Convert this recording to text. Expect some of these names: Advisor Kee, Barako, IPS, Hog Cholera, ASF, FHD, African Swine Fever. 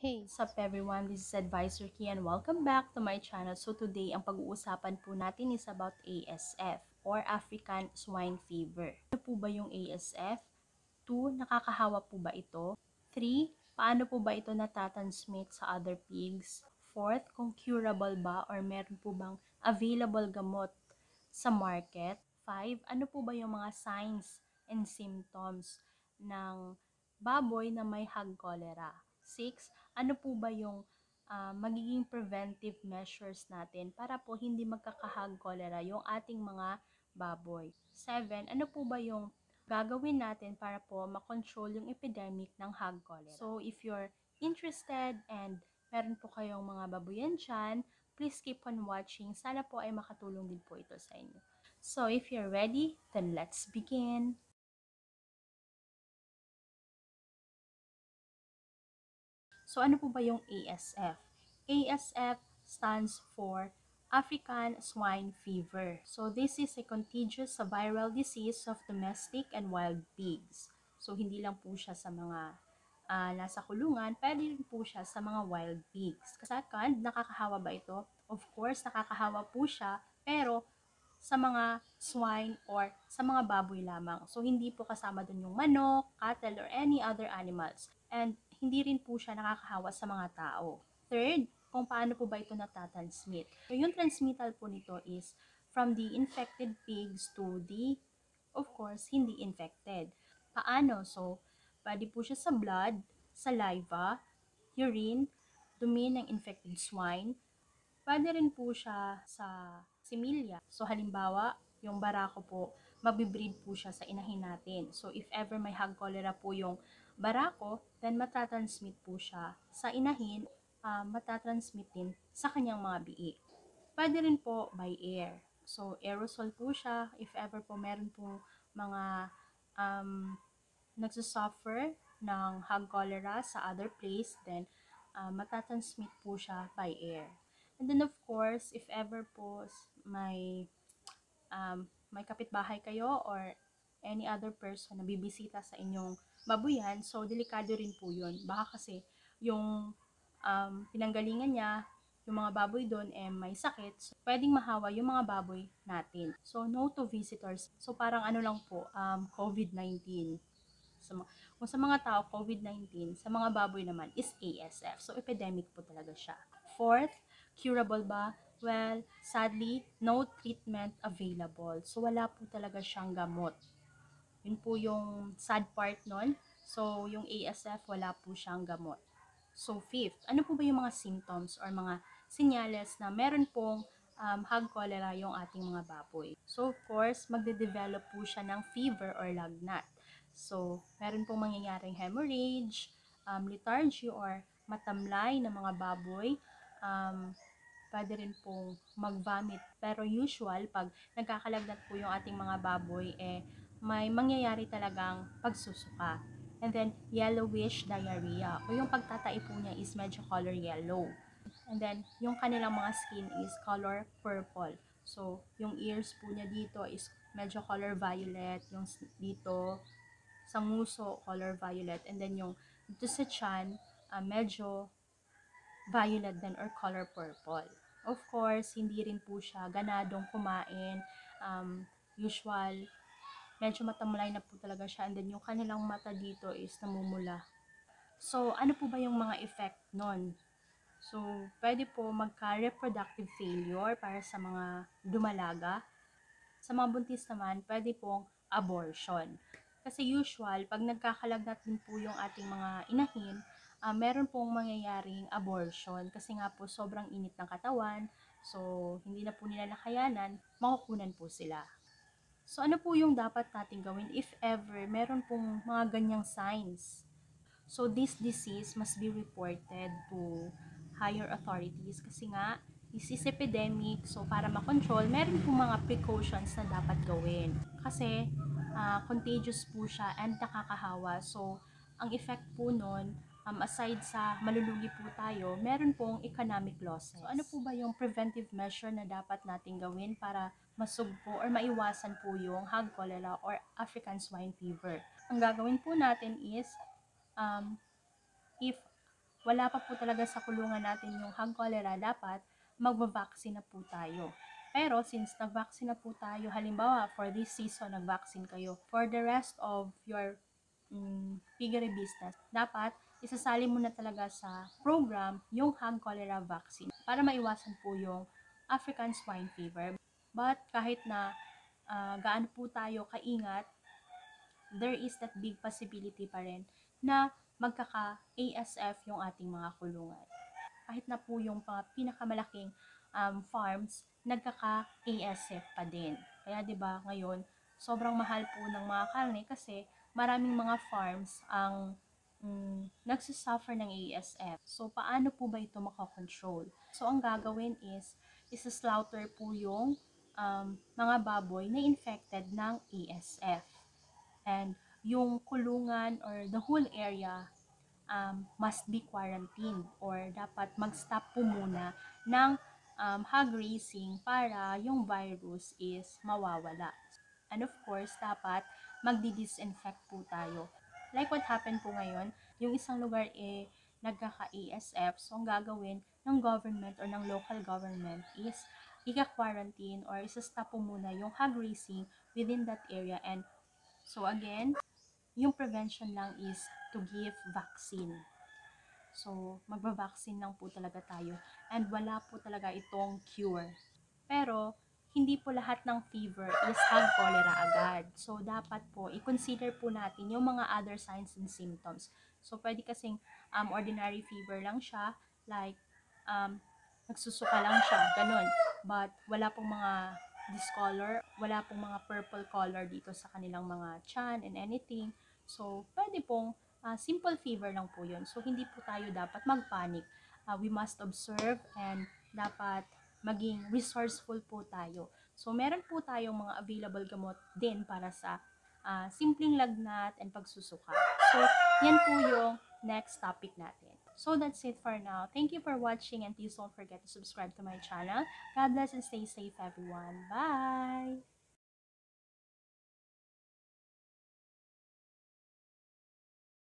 Hey, what's up everyone? This is Advisor Key and welcome back to my channel. So today, ang pag-uusapan po natin is about ASF or African Swine Fever. Ano po ba yung ASF? 2. Nakakahawa po ba ito? 3. Paano po ba ito natatransmit sa other pigs? 4. Kung curable ba or meron po bang available gamot sa market? 5. Ano po ba yung mga signs and symptoms ng baboy na may Hog Cholera? 6. Ano po ba yung magiging preventive measures natin para po hindi magkaka-Hog Cholera yung ating mga baboy? 7. Ano po ba yung gagawin natin para po makontrol yung epidemic ng Hog Cholera? So, if you're interested and meron po kayong mga baboyan dyan, please keep on watching. Sana po ay makatulong din po ito sa inyo. So, if you're ready, then let's begin! So, ano po ba yung ASF? ASF stands for African Swine Fever. So, this is a contagious viral disease of domestic and wild pigs. So, hindi lang po siya sa mga nasa kulungan, pwede rin po siya sa mga wild pigs. Second, nakakahawa ba ito? Of course, nakakahawa po siya, pero sa mga swine or sa mga baboy lamang. So, hindi po kasama dun yung manok, cattle, or any other animals. And hindi rin po siya nakakahawa sa mga tao. Third, kung paano po ba ito natatransmit? So, yung transmittal po nito is from the infected pigs to the, of course, hindi infected. Paano? So, pwede po siya sa blood, saliva, urine, dumi ng infected swine. Pwede rin po siya sa similya. So, halimbawa, yung barako po, mabibreed po siya sa inahin natin. So, if ever may Hog Cholera po yung barako, then matatransmit po siya sa inahin, matatransmit din sa kanyang mga biik. Pwede rin po by air. So, aerosol po siya. If ever po meron po mga nagsusuffer ng Hog Cholera sa other place, then matatransmit po siya by air. And then of course, if ever po may kapitbahay kayo or any other person na bibisita sa inyong baboyan, so delikado rin po yun. Baka kasi yung pinanggalingan niya, yung mga baboy doon eh may sakit, so pwedeng mahawa yung mga baboy natin. So no to visitors. So parang ano lang po, COVID-19. Kung sa mga tao, COVID-19, sa mga baboy naman is ASF. So epidemic po talaga siya. Fourth, curable ba? Well, sadly, no treatment available. So wala po talaga siyang gamot. Yun po yung sad part nun. So, yung ASF, wala po siyang gamot. So, fifth, ano po ba yung mga symptoms or mga sinyales na meron pong Hog Cholera yung ating mga baboy? So, of course, magde-develop po siya ng fever or lagnat. So, meron pong mangyayaring hemorrhage, lethargy or matamlay ng mga baboy. Pwede rin pong mag-vomit. Pero usual, pag nagkakalagnat po yung ating mga baboy, eh, may mangyayari talagang pagsusuka. And then, yellowish diarrhea. O yung pagtatai po niya is medyo color yellow. And then, yung kanilang mga skin is color purple. So, yung ears po niya dito is medyo color violet. Yung dito, sa nguso, color violet. And then, yung dito sa chan, medyo violet din or color purple. Of course, hindi rin po siya ganadong kumain. Usual, medyo matamlay na po talaga siya. And then, yung kanilang mata dito is namumula. So, ano po ba yung mga effect nun? So, pwede po magka-reproductive failure para sa mga dumalaga. Sa mga buntis naman, pwede pong abortion. Kasi usual, pag nagkakalagnat din po yung ating mga inahin, meron pong mangyayaring abortion. Kasi nga po, sobrang init ng katawan. So, hindi na po nila nakayanan, makukunan po sila. So, ano po yung dapat natin gawin if ever meron pong mga ganyang signs? So, this disease must be reported to higher authorities kasi nga, this is epidemic. So, para makontrol, meron pong mga precautions na dapat gawin. Kasi, contagious po siya and nakakahawa. So, ang effect po nun, aside sa malulugi po tayo, meron pong economic losses. So, ano po ba yung preventive measure na dapat natin gawin para masugpo or maiwasan po yung Hog Cholera or African Swine Fever? Ang gagawin po natin is, if wala pa po talaga sa kulungan natin yung hog cholera, dapat magba-vaccine na po tayo. Pero since nag-vaccine na po tayo, halimbawa for this season nag-vaccine kayo, for the rest of your piggery business, dapat isasali mo na talaga sa program yung hog cholera vaccine para maiwasan po yung African swine fever. But kahit na gaano po tayo kaingat, there is that big possibility pa rin na magkaka-ASF yung ating mga kulungan. Kahit na po yung pinakamalaking farms, nagkaka-ASF pa din. Kaya diba ngayon, sobrang mahal po ng mga karne kasi maraming mga farms ang nagsasuffer ng ASF. So, paano po ba ito makakontrol? So, ang gagawin is, isa-slaughter po yung mga baboy na infected ng ASF. And yung kulungan or the whole area must be quarantined or dapat mag-stop po muna ng hog raising para yung virus is mawawala. And of course, dapat magdi-disinfect po tayo. Like what happened po ngayon, yung isang lugar nagkaka-ASF, so ang gagawin ng government or ng local government is ika-quarantine or isa-stop po muna yung hog raising within that area. And so again, yung prevention lang is to give vaccine. So, magba-vaccine lang po talaga tayo. And wala po talaga itong cure. Pero, hindi po lahat ng fever is hog cholera agad. So, dapat po, i-consider po natin yung mga other signs and symptoms. So, pwede kasing ordinary fever lang siya, like, nagsusuka lang siya, ganun. But, wala pong mga discolor, wala pong mga purple color dito sa kanilang mga tiyan and anything. So, pwede pong simple fever lang po yun. So, hindi po tayo dapat mag-panic. We must observe and dapat maging resourceful po tayo. So, meron po tayong mga available gamot din para sa simpleng lagnat and pagsusuka. So, yan po yung next topic natin. So, that's it for now. Thank you for watching and please don't forget to subscribe to my channel. God bless and stay safe, everyone. Bye!